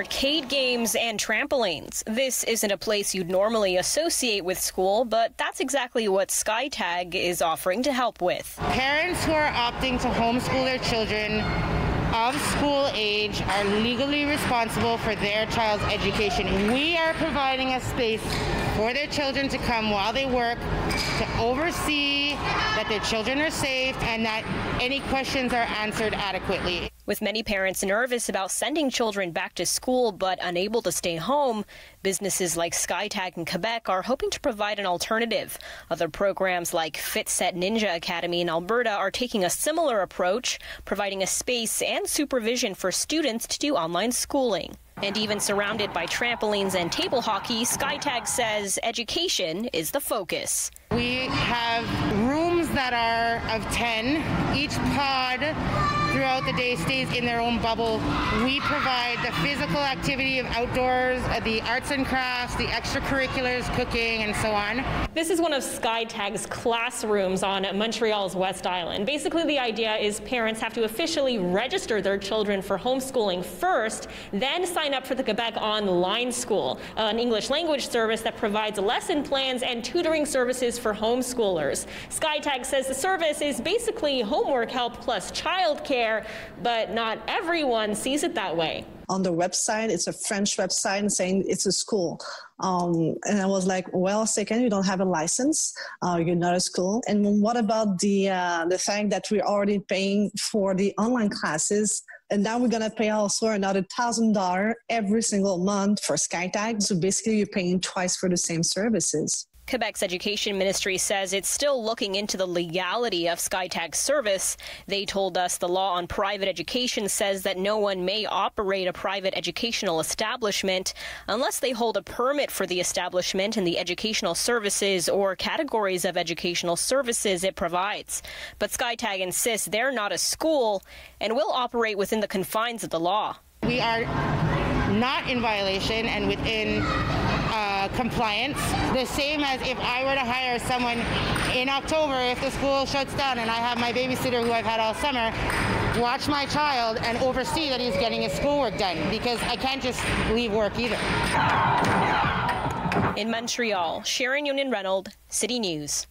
arcade games, and trampolines. This isn't a place you'd normally associate with school, but that's exactly what SkyTag is offering to help with. Parents who are opting to homeschool their children of school age are legally responsible for their child's education. We are providing a space for their children to come while they work, to oversee that their children are safe and that any questions are answered adequately. With many parents nervous about sending children back to school but unable to stay home, businesses like SkyTag in Quebec are hoping to provide an alternative. Other programs like Fit Set Ninja Academy in Alberta are taking a similar approach, providing a space and supervision for students to do online schooling. And even surrounded by trampolines and table hockey, SkyTag says education is the focus. We have rooms that are of 10. Each pod throughout the day stays in their own bubble. We provide the physical activity of outdoors, the arts and crafts, the extracurriculars, cooking, and so on. This is one of SkyTag's classrooms on Montreal's West Island. Basically, the idea is parents have to officially register their children for homeschooling first, then sign up for the Quebec Online School, an English language service that provides lesson plans and tutoring services for homeschoolers. SkyTag says the service is basically homework help plus childcare, but not everyone sees it that way. On the website, it's a French website saying it's a school. And I was like, well, second, you don't have a license, you're not a school. And what about the fact that we're already paying for the online classes, and now we're going to pay also another $1,000 every single month for SkyTag. So basically, you're paying twice for the same services. Quebec's Education Ministry says it's still looking into the legality of SkyTag's service. They told us the law on private education says that no one may operate a private educational establishment unless they hold a permit for the establishment and the educational services or categories of educational services it provides. But SkyTag insists they're not a school and will operate within the confines of the law. We are not in violation and within compliance, the same as if I were to hire someone in October. If the school shuts down and I have my babysitter who I've had all summer watch my child and oversee that he's getting his schoolwork done, because I can't just leave work either. In Montreal, Sharon Yonan-Reynolds, City News.